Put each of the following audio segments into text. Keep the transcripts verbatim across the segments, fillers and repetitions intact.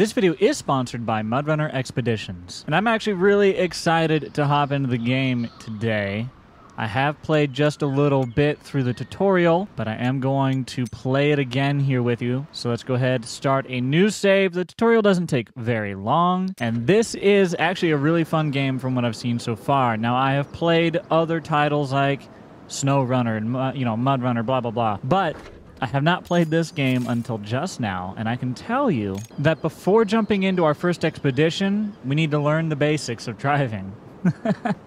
This video is sponsored by MudRunner Expeditions, and I'm actually really excited to hop into the game today. I have played just a little bit through the tutorial, but I am going to play it again here with you. So let's go ahead, start a new save. The tutorial doesn't take very long, and this is actually a really fun game from what I've seen so far. Now, I have played other titles like SnowRunner and, you know, MudRunner, blah, blah, blah, but I have not played this game until just now, and I can tell you that before jumping into our first expedition, we need to learn the basics of driving.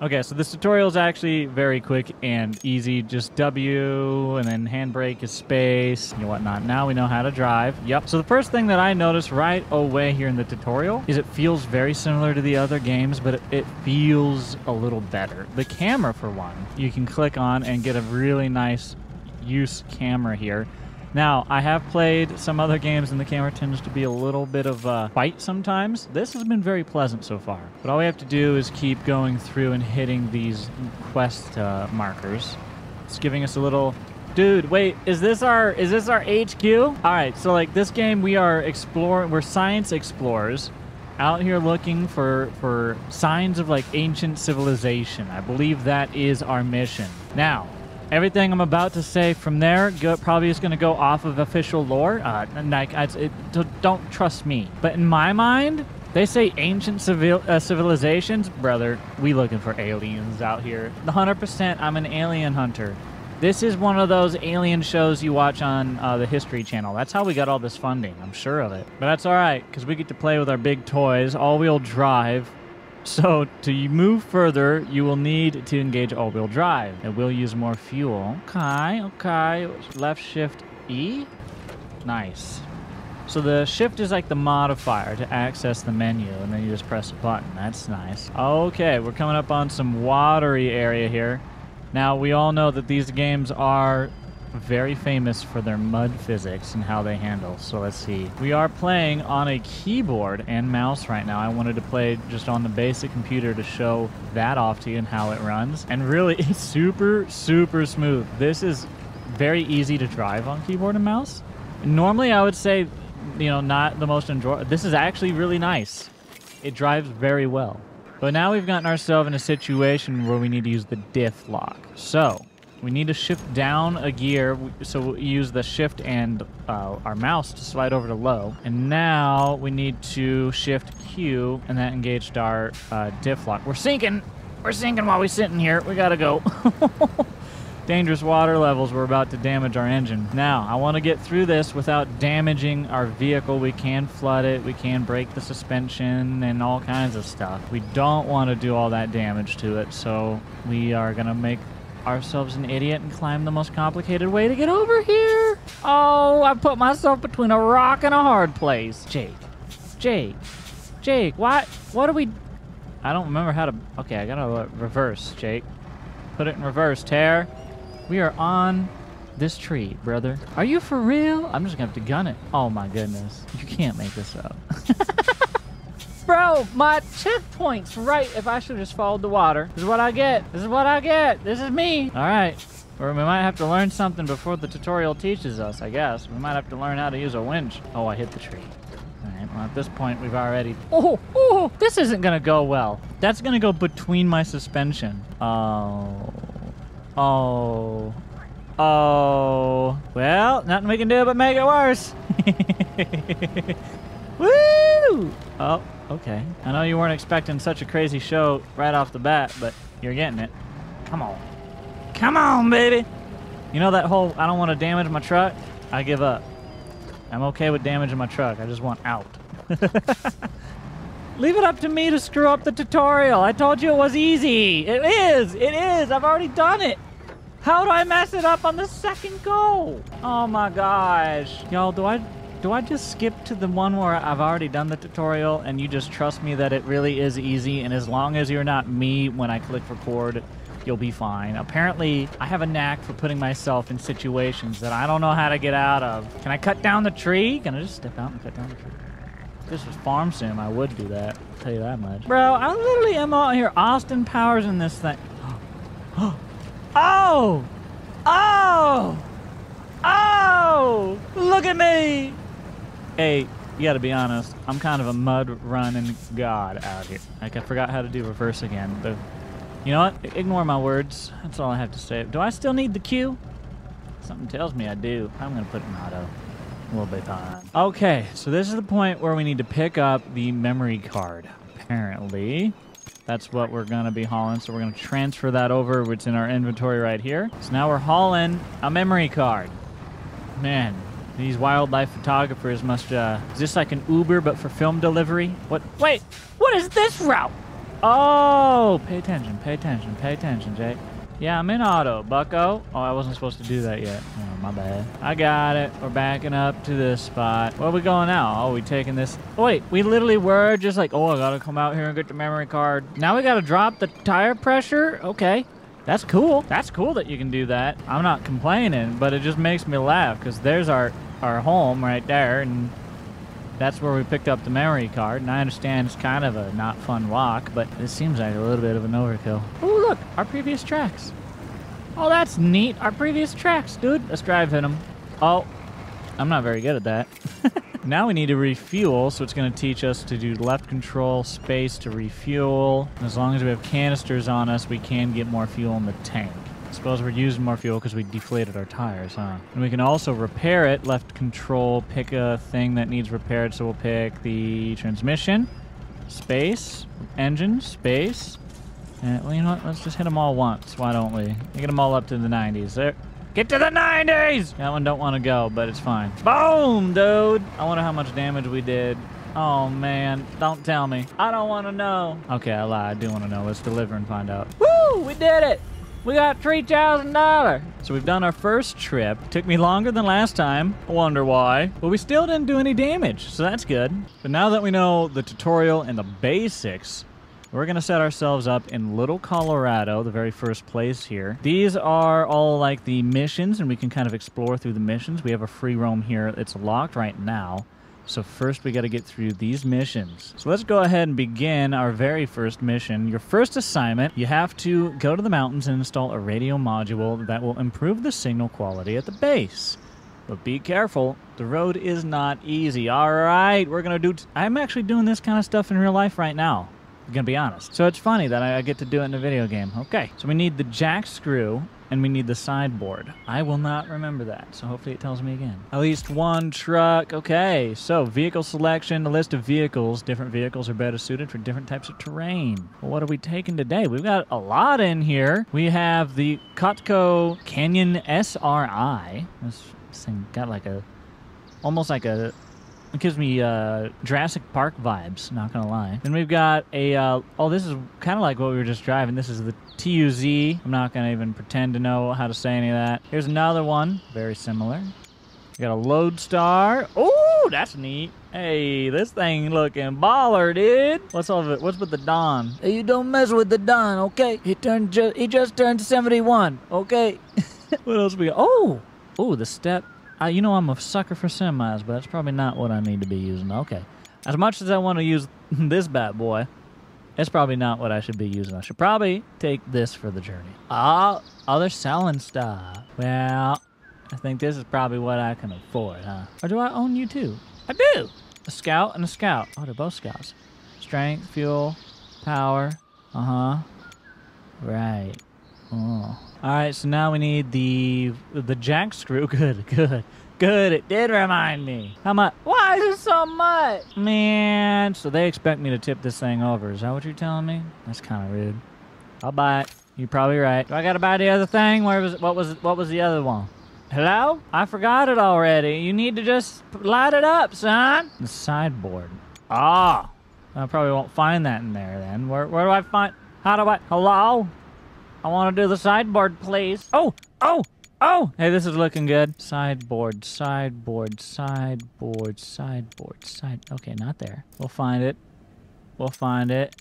Okay, so this tutorial is actually very quick and easy. Just W, and then handbrake is space, and whatnot. Now we know how to drive. Yep. So the first thing that I noticed right away here in the tutorial is it feels very similar to the other games, but it feels a little better. The camera, for one, you can click on and get a really nice use camera here. Now, I have played some other games, and the camera tends to be a little bit of a fight sometimes. This has been very pleasant so far. But all we have to do is keep going through and hitting these quest uh, markers. It's giving us a little... Dude, wait, is this our is this our H Q? All right, so like this game, we are explore, we're science explorers out here looking for, for signs of like ancient civilization. I believe that is our mission. Now, everything I'm about to say from there go, probably is going to go off of official lore. Uh, and like, I, it, don't trust me. But in my mind, they say ancient civil, uh, civilizations. Brother, we looking for aliens out here. one hundred percent, I'm an alien hunter. This is one of those alien shows you watch on uh, the History Channel. That's how we got all this funding. I'm sure of it. But that's all right, because we get to play with our big toys, all-wheel drive. So, to move further, you will need to engage all-wheel drive. It will use more fuel. Okay, okay. Left shift E. Nice. So the shift is like the modifier to access the menu, and then you just press a button. That's nice. Okay, we're coming up on some watery area here. Now, we all know that these games are very famous for their mud physics and how they handle. So let's see. We are playing on a keyboard and mouse right now. I wanted to play just on the basic computer to show that off to you and how it runs. And really, it's super, super smooth. This is very easy to drive on keyboard and mouse. Normally, I would say, you know, not the most enjoyable. This is actually really nice. It drives very well. But now we've gotten ourselves in a situation where we need to use the diff lock. So we need to shift down a gear, so we'll use the shift and uh, our mouse to slide over to low. And now we need to shift Q, and that engaged our uh, diff lock. We're sinking. We're sinking while we're sitting here. We gotta go. Dangerous water levels. We're about to damage our engine. Now, I want to get through this without damaging our vehicle. We can flood it. We can break the suspension and all kinds of stuff. We don't want to do all that damage to it, so we are gonna make ourselves an idiot and climb the most complicated way to get over here. Oh, I put myself between a rock and a hard place. Jake, Jake, Jake, what? What do we? I don't remember how to. Okay, I gotta reverse, Jake. Put it in reverse, Tear. We are on this tree, brother. Are you for real? I'm just gonna have to gun it. Oh my goodness, you can't make this up. Bro, my checkpoint's right if I should just followed the water. This is what I get. This is what I get. This is me. All right. Or we might have to learn something before the tutorial teaches us, I guess. We might have to learn how to use a winch. Oh, I hit the tree. All right. Well, at this point, we've already... Oh, oh, this isn't going to go well. That's going to go between my suspension. Oh. Oh. Oh. Well, nothing we can do but make it worse. Woo! Oh. Okay. I know you weren't expecting such a crazy show right off the bat, but you're getting it. Come on. Come on, baby! You know that whole, I don't want to damage my truck? I give up. I'm okay with damaging my truck. I just want out. Leave it up to me to screw up the tutorial. I told you it was easy. It is. It is. I've already done it. How do I mess it up on the second go? Oh, my gosh. Y'all, do I... Do I just skip to the one where I've already done the tutorial and you just trust me that it really is easy, and as long as you're not me when I click record, you'll be fine? Apparently, I have a knack for putting myself in situations that I don't know how to get out of. Can I cut down the tree? Can I just step out and cut down the tree? If this was Farm Sim, I would do that. I'll tell you that much. Bro, I literally am out here Austin Powers in this thing. Oh! Oh! Oh! Oh! Look at me! Hey, you gotta be honest, I'm kind of a mud running god out here. Like, I forgot how to do reverse again. But you know what? Ignore my words. That's all I have to say. Do I still need the queue? Something tells me I do. I'm gonna put it in auto. A little bit on. Okay, so this is the point where we need to pick up the memory card, apparently. That's what we're gonna be hauling, so we're gonna transfer that over, which is in our inventory right here. So now we're hauling a memory card. Man, these wildlife photographers must, uh, is this like an Uber, but for film delivery? What, wait, what is this route? Oh, pay attention, pay attention, pay attention, Jake. Yeah, I'm in auto, bucko. Oh, I wasn't supposed to do that yet. Oh, my bad. I got it. We're backing up to this spot. Where are we going now? Oh, we taking this. Oh, wait, we literally were just like, oh, I gotta come out here and get the memory card. Now we gotta drop the tire pressure? Okay. That's cool. That's cool that you can do that. I'm not complaining, but it just makes me laugh because there's our, our home right there, and that's where we picked up the memory card. And I understand it's kind of a not fun walk, but it seems like a little bit of an overkill. Oh, look, our previous tracks. Oh, that's neat. Our previous tracks, dude. Let's drive hit them. Oh, I'm not very good at that. Now we need to refuel, so it's going to teach us to do left control, space to refuel. And as long as we have canisters on us, we can get more fuel in the tank. I suppose we're using more fuel because we deflated our tires, huh? And we can also repair it. Left control, pick a thing that needs repaired, so we'll pick the transmission, space, engine, space. And, well, you know what? Let's just hit them all once. Why don't we? We get them all up to the nineties. There. Get to the nineties! That one don't want to go, but it's fine. Boom, dude! I wonder how much damage we did. Oh, man. Don't tell me. I don't want to know. Okay, I lied. I do want to know. Let's deliver and find out. Woo! We did it! We got three thousand dollars! So we've done our first trip. Took me longer than last time. I wonder why. But we still didn't do any damage, so that's good. But now that we know the tutorial and the basics, we're gonna set ourselves up in Little Colorado, the very first place here. These are all like the missions, and we can kind of explore through the missions. We have a free roam here. It's locked right now. So first we gotta get through these missions. So let's go ahead and begin our very first mission. Your first assignment, you have to go to the mountains and install a radio module that will improve the signal quality at the base. But be careful, the road is not easy. All right, we're gonna do, t I'm actually doing this kind of stuff in real life right now. I'm gonna be honest. So it's funny that I get to do it in a video game. Okay, so we need the jack screw and we need the sideboard. I will not remember that, so hopefully it tells me again. At least one truck. Okay, so vehicle selection, a list of vehicles. Different vehicles are better suited for different types of terrain. Well, what are we taking today? We've got a lot in here. We have the Kotko Canyon S R I. This thing got like a, almost like a, it gives me uh, Jurassic Park vibes, not gonna lie. Then we've got a, uh, oh, this is kind of like what we were just driving. This is the T U Z. I'm not gonna even pretend to know how to say any of that. Here's another one, very similar. We got a Lodestar. Oh, that's neat. Hey, this thing looking baller, dude. What's all of it? What's with the Don? Hey, you don't mess with the Don, okay? He turned, ju he just turned seventy-one, okay? What else we got? Oh, oh, the step. Uh, you know I'm a sucker for semis, but that's probably not what I need to be using. Okay. As much as I want to use this bad boy, it's probably not what I should be using. I should probably take this for the journey. Oh, oh, they're selling stuff. Well, I think this is probably what I can afford, huh? Or do I own you too? I do! A scout and a scout. Oh, they're both scouts. Strength, fuel, power. Uh-huh. Right. Oh. All right, so now we need the the jack screw. Good, good, good. It did remind me. How much? Why is it so much? Man, so they expect me to tip this thing over. Is that what you're telling me? That's kind of rude. I'll buy it. You're probably right. Do I gotta buy the other thing? Where was? What was? What was the other one? Hello? I forgot it already. You need to just light it up, son. The sideboard. Ah, oh, I probably won't find that in there then. Where? Where do I find? How do I? Hello? I want to do the sideboard, please. Oh, oh, oh! Hey, this is looking good. Sideboard, sideboard, sideboard, sideboard, side... Okay, not there. We'll find it. We'll find it.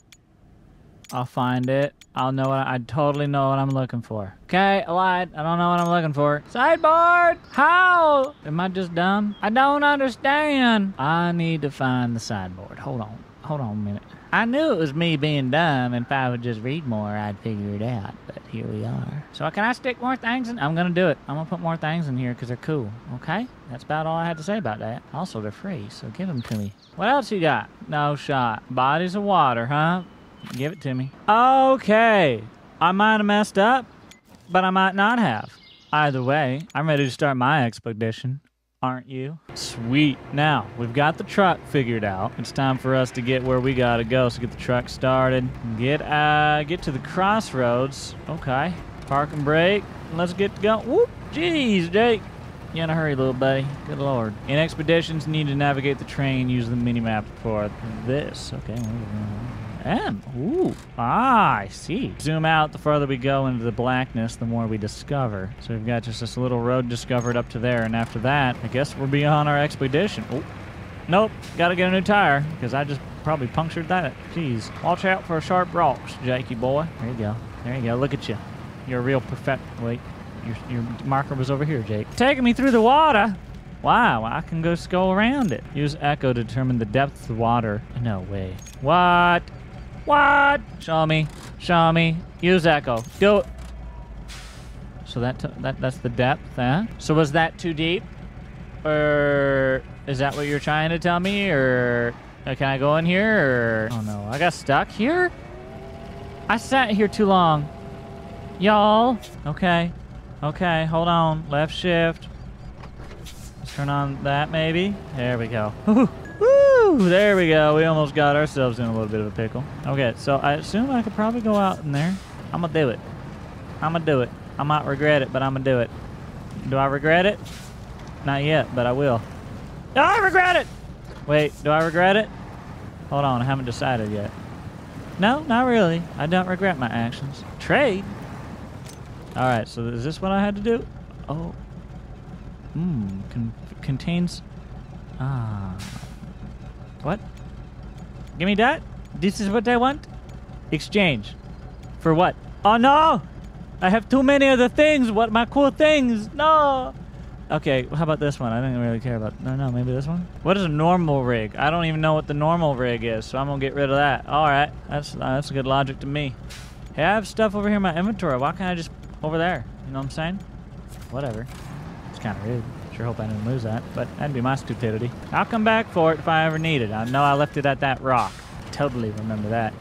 I'll find it. I'll know what I... I totally know what I'm looking for. Okay, I lied. I don't know what I'm looking for. Sideboard! How? Am I just dumb? I don't understand. I need to find the sideboard. Hold on. Hold on a minute. I knew it was me being dumb, and if I would just read more, I'd figure it out. But here we are. So can I stick more things in? I'm going to do it. I'm going to put more things in here because they're cool. Okay? That's about all I had to say about that. Also, they're free, so give them to me. What else you got? No shot. Bodies of water, huh? Give it to me. Okay. I might have messed up, but I might not have. Either way, I'm ready to start my expedition. Aren't you? Sweet. Now, we've got the truck figured out. It's time for us to get where we gotta go, so get the truck started. Get, uh, get to the crossroads. Okay. Park and brake. Let's get going. Whoop! Jeez, Jake. You in a hurry, little buddy. Good lord. In expeditions, you need to navigate the train. Use the mini-map for this. Okay. M. Ooh. Ah, I see. Zoom out. The farther we go into the blackness, the more we discover. So we've got just this little road discovered up to there, and after that, I guess we'll be on our expedition. Oh. Nope. Gotta get a new tire, because I just probably punctured that. Jeez. Watch out for sharp rocks, Jakey boy. There you go. There you go. Look at you. You're a real perfect... Wait. Your, your marker was over here, Jake. Taking me through the water? Wow, I can just go around it. Use echo to determine the depth of the water. No way. What? What? Show me. Show me. Use echo. Do it. So that, t that that's the depth, huh? So was that too deep? Or is that what you're trying to tell me? Or can I go in here? Or, oh no, I got stuck here? I sat here too long. Y'all. Okay. Okay, hold on. Left shift. Let's turn on that maybe. There we go. Woo-hoo. Woo! There we go. We almost got ourselves in a little bit of a pickle. Okay, so I assume I could probably go out in there. I'm gonna do it. I'm gonna do it. I might regret it, but I'm gonna do it. Do I regret it? Not yet, but I will. Do I regret it? Wait, do I regret it? Hold on, I haven't decided yet. No, not really. I don't regret my actions. Trade? All right, so is this what I had to do? Oh. Hmm, con contains... Ah... What? Give me that? This is what I want? Exchange. For what? Oh no! I have too many other things. What my cool things? No! Okay, how about this one? I don't really care about... No, no, maybe this one? What is a normal rig? I don't even know what the normal rig is, so I'm gonna get rid of that. Alright, that's, uh, that's good logic to me. Hey, I have stuff over here in my inventory. Why can't I just... over there? You know what I'm saying? Whatever. It's kind of rude. Sure hope I didn't lose that, but that'd be my stupidity. I'll come back for it if I ever need it. I know I left it at that rock. Totally remember that.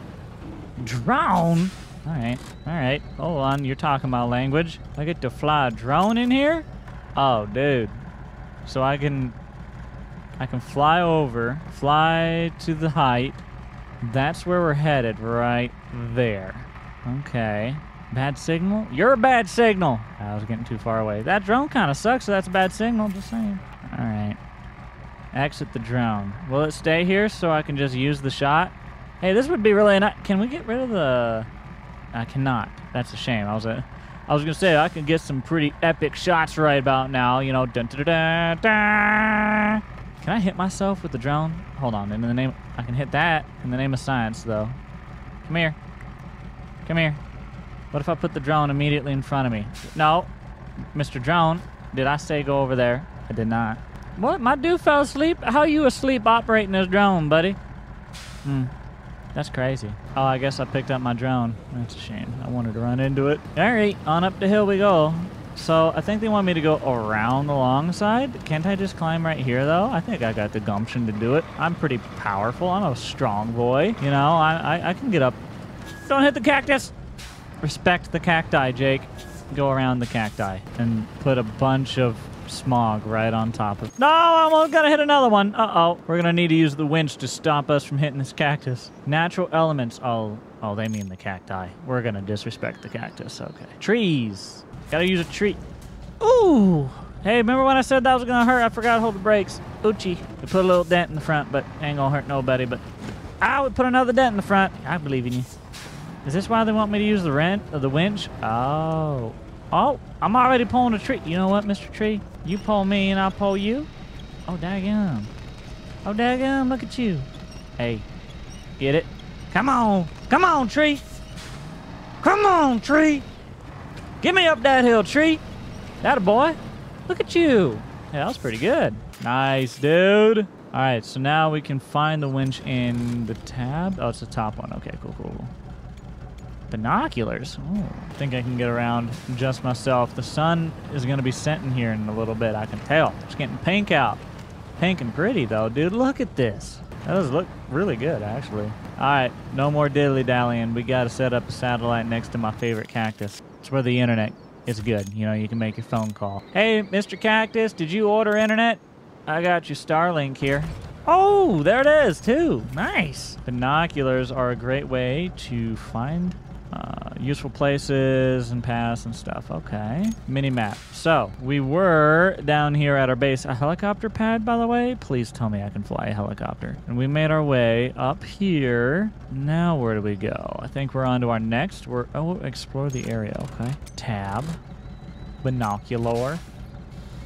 Drone? All right, all right. Hold on, you're talking my language. I get to fly a drone in here? Oh, dude. So I can, I can fly over, fly to the height. That's where we're headed, right there. Okay. Bad signal? You're a bad signal! I was getting too far away. That drone kind of sucks, so that's a bad signal, just saying. Alright. Exit the drone. Will it stay here so I can just use the shot? Hey, this would be really nice. Can we get rid of the... I cannot. That's a shame. I was uh, I was gonna say, I could get some pretty epic shots right about now. You know, dun-da-da-da-da! Can I hit myself with the drone? Hold on, in the name... I can hit that in the name of science, though. Come here. Come here. What if I put the drone immediately in front of me? No. Mister Drone, did I say go over there? I did not. What? My dude fell asleep? How you asleep operating this drone, buddy? Hmm. That's crazy. Oh, I guess I picked up my drone. That's a shame. I wanted to run into it. All right. On up the hill we go. So, I think they want me to go around the long side. Can't I just climb right here, though? I think I got the gumption to do it. I'm pretty powerful. I'm a strong boy. You know, I, I, I can get up. Don't hit the cactus! Respect the cacti, Jake. Go around the cacti and put a bunch of smog right on top of... No, I almost gotta hit another one. Uh-oh. We're gonna need to use the winch to stop us from hitting this cactus. Natural elements. Oh, oh, they mean the cacti. We're gonna disrespect the cactus. Okay. Trees. Gotta use a tree. Ooh. Hey, remember when I said that was gonna hurt? I forgot to hold the brakes. Ouchie. We put a little dent in the front, but ain't gonna hurt nobody, but... I would put another dent in the front. I believe in you. Is this why they want me to use the rent or the winch? Oh. Oh, I'm already pulling a tree. You know what, Mister Tree? You pull me and I'll pull you. Oh, daggum. Oh, daggum, look at you. Hey, get it? Come on. Come on, tree. Come on, tree. Get me up that hill, tree. That a boy. Look at you. Yeah, that was pretty good. Nice, dude. Alright, so now we can find the winch in the tab. Oh, it's the top one. Okay, cool, cool. Binoculars. Ooh, I think I can get around just myself. The sun is going to be setting here in a little bit. I can tell. It's getting pink out. Pink and pretty, though. Dude, look at this. That does look really good, actually. Alright, no more diddly-dallying. We got to set up a satellite next to my favorite cactus. It's where the internet is good. You know, you can make your phone call. Hey, Mister Cactus, did you order internet? I got you Starlink here. Oh, there it is, too. Nice. Binoculars are a great way to find uh, useful places and paths and stuff. Okay. Mini-map. So, we were down here at our base. A helicopter pad, by the way? Please tell me I can fly a helicopter. And we made our way up here. Now, where do we go? I think we're on to our next. We're... Oh, explore the area. Okay. Tab. Binocular.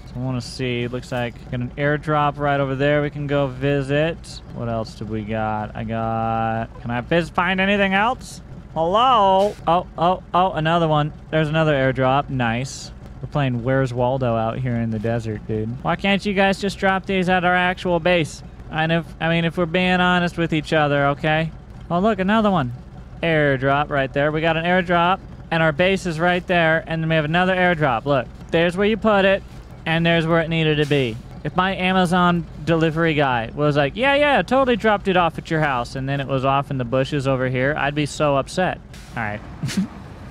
I want to see. Looks like got an airdrop right over there. We can go visit. What else did we got? I got... Can I find anything else? Hello? Oh, oh, oh, another one. There's another airdrop. Nice. We're playing Where's Waldo out here in the desert, dude. Why can't you guys just drop these at our actual base? I know, I mean, if we're being honest with each other, okay? Oh, look, another one. Airdrop right there. We got an airdrop, and our base is right there, and then we have another airdrop. Look, there's where you put it. And there's where it needed to be. If my Amazon delivery guy was like, yeah, yeah, totally dropped it off at your house, and then it was off in the bushes over here, I'd be so upset. All right.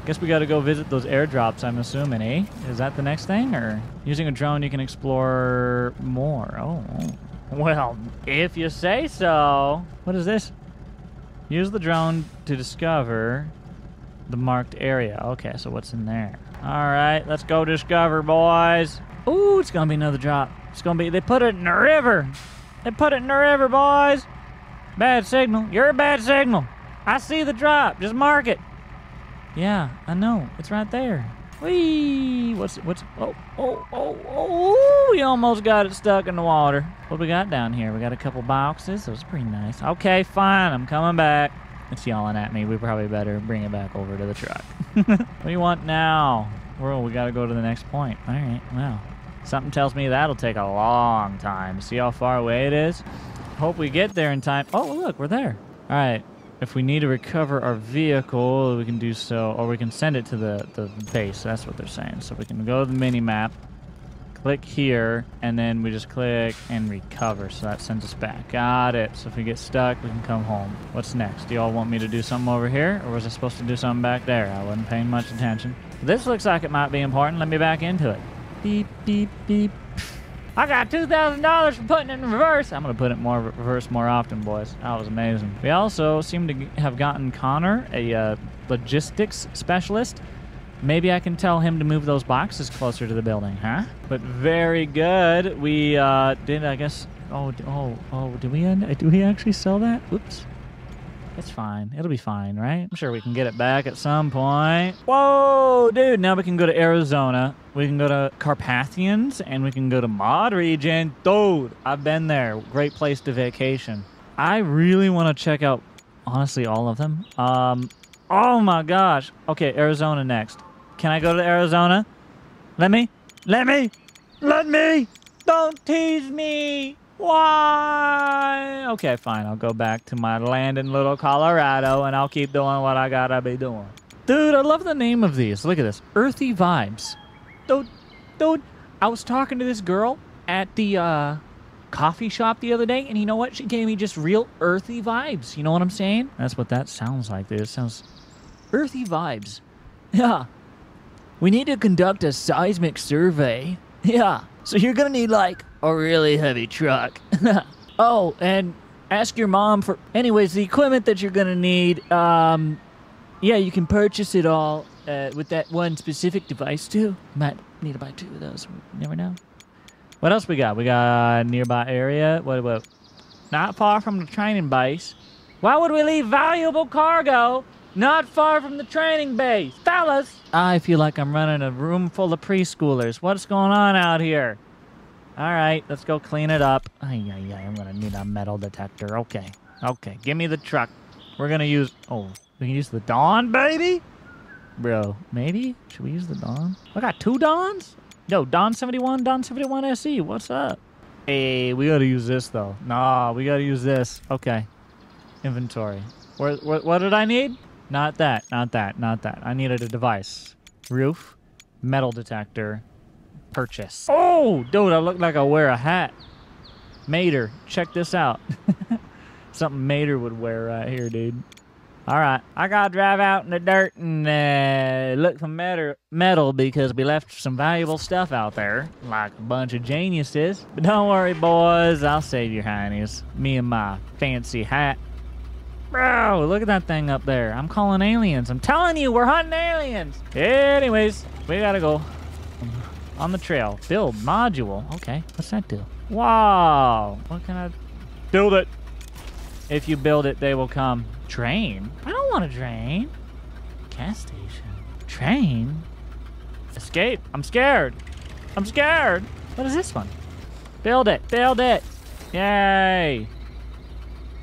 Guess we got to go visit those airdrops, I'm assuming, eh? Is that the next thing, or? Using a drone, you can explore more. Oh. Well, if you say so. What is this? Use the drone to discover the marked area. Okay, so what's in there? All right, let's go discover, boys. Ooh, it's gonna be another drop. It's gonna be... They put it in the river. They put it in the river, boys. Bad signal. You're a bad signal. I see the drop. Just mark it. Yeah, I know. It's right there. Whee! What's... What's... Oh, oh, oh, oh! We almost got it stuck in the water. What we got down here? We got a couple boxes. That was pretty nice. Okay, fine. I'm coming back. It's yelling at me. We probably better bring it back over to the truck. What do you want now? Well, we gotta go to the next point. All right, wow. Something tells me that'll take a long time. See how far away it is? Hope we get there in time. Oh, look, we're there. All right, if we need to recover our vehicle, we can do so, or we can send it to the, the base. That's what they're saying. So we can go to the mini-map, click here, and then we just click and recover. So that sends us back. Got it. So if we get stuck, we can come home. What's next? Do y'all want me to do something over here, or was I supposed to do something back there? I wasn't paying much attention. This looks like it might be important. Let me back into it. Beep, beep, beep. I got two thousand dollars for putting it in reverse. I'm going to put it more reverse more often, boys. That was amazing. We also seem to have gotten Connor, a uh, logistics specialist. Maybe I can tell him to move those boxes closer to the building, huh? But very good. We uh, did, I guess. Oh, oh, oh, did we, did we actually sell that? Oops. It's fine. It'll be fine, right? I'm sure we can get it back at some point. Whoa, dude. Now we can go to Arizona. We can go to Carpathians, and we can go to Mod Region. Dude, I've been there. Great place to vacation. I really want to check out, honestly, all of them. Um, oh, my gosh. Okay, Arizona next. Can I go to Arizona? Let me? Let me? Let me? Don't tease me. Why? Okay, fine. I'll go back to my land in Little Colorado, and I'll keep doing what I gotta be doing. Dude, I love the name of these. Look at this. Earthy Vibes. Dude, dude, I was talking to this girl at the uh, coffee shop the other day, and you know what? She gave me just real earthy vibes. You know what I'm saying? That's what that sounds like, dude. It sounds... Earthy vibes. Yeah. We need to conduct a seismic survey. Yeah. So you're gonna need, like... a really heavy truck. Oh, and ask your mom for... Anyways, the equipment that you're gonna need, um... yeah, you can purchase it all uh, with that one specific device, too. Might need to buy two of those. We never know. What else we got? We got a nearby area. What, what? Not far from the training base. Why would we leave valuable cargo not far from the training base? Fellas! I feel like I'm running a room full of preschoolers. What's going on out here? All right, let's go clean it up. Ay, ay, ay, I'm gonna need a metal detector. Okay, okay, give me the truck. We're gonna use... Oh, we can use the Dawn, baby? Bro, maybe? Should we use the Dawn? I got two Dawns? Yo, Dawn seventy-one, Dawn seventy-one S E, what's up? Hey, we gotta use this though. Nah, we gotta use this. Okay. Inventory. Where, where, what did I need? Not that, not that, not that. I needed a device. Roof, metal detector, purchase. Oh, dude, I look like I wear a hat. Mater, check this out. Something Mater would wear right here, dude. All right, I gotta drive out in the dirt and uh, look for metal, metal because we left some valuable stuff out there, like a bunch of geniuses. But don't worry, boys, I'll save your heinies. Me and my fancy hat. Bro, look at that thing up there. I'm calling aliens. I'm telling you, we're hunting aliens. Anyways, we gotta go. On the trail, build module. Okay, what's that do? Wow, what can I? Build it. If you build it, they will come. Train? I don't want to train. Gas station. Train? Escape. I'm scared. I'm scared. What is this one? Build it. Build it. Yay.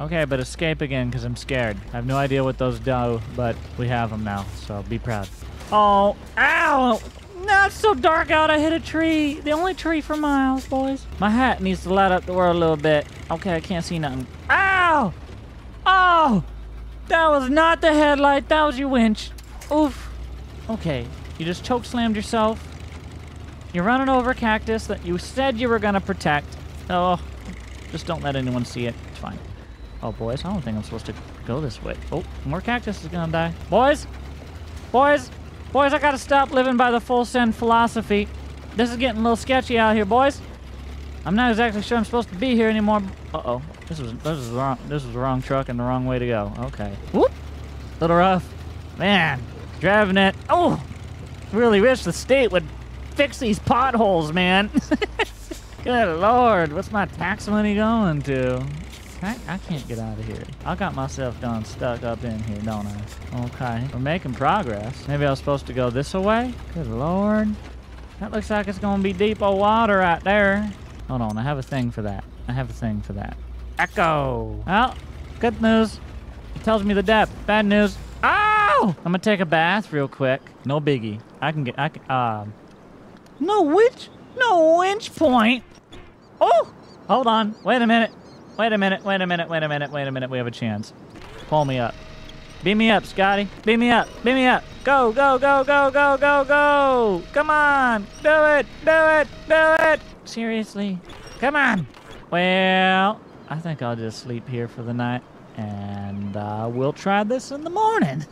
Okay, but escape again because I'm scared. I have no idea what those do, but we have them now, so be proud. Oh, ow. No, it's so dark out. I hit a tree. The only tree for miles, boys. My hat needs to light up the world a little bit. Okay, I can't see nothing. Ow. Oh. That was not the headlight. That was your winch. Oof. Okay. You just choke slammed yourself. You're running over a cactus that you said you were going to protect. Oh, just don't let anyone see it. It's fine. Oh, boys, I don't think I'm supposed to go this way. Oh, more cactus is going to die. Boys. Boys. Boys, I got to stop living by the full send philosophy. This is getting a little sketchy out here, boys. I'm not exactly sure I'm supposed to be here anymore. Uh-oh. This was this was wrong. This was the wrong truck and the wrong way to go. Okay. Whoop. Little rough. Man, driving it. Oh, really wish the state would fix these potholes, man. Good Lord, what's my tax money going to? I, I can't get out of here. I got myself done stuck up in here, don't I? Okay. We're making progress. Maybe I was supposed to go this way. Good Lord. That looks like it's gonna be deep old water right there. Hold on, I have a thing for that. I have a thing for that. Echo! Well, good news. It tells me the depth. Bad news. Ow! I'm gonna take a bath real quick. No biggie. I can get, I can, uh... No winch, no winch point! Oh! Hold on, wait a minute. Wait a minute, wait a minute, wait a minute, wait a minute. We have a chance. Pull me up. Beam me up, Scotty. Beam me up, beam me up. Go, go, go, go, go, go, go! Come on! Do it, do it, do it! Seriously? Come on! Well, I think I'll just sleep here for the night, and uh, we'll try this in the morning.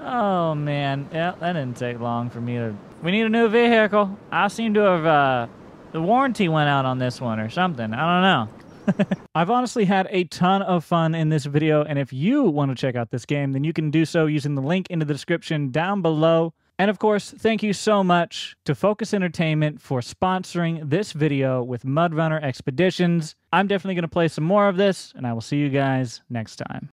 Oh, man. Yeah, that didn't take long for me to... We need a new vehicle. I seem to have... Uh, the warranty went out on this one or something. I don't know. I've honestly had a ton of fun in this video, and if you want to check out this game, then you can do so using the link in the description down below. And of course, thank you so much to Focus Entertainment for sponsoring this video with MudRunner Expeditions. I'm definitely going to play some more of this, and I will see you guys next time.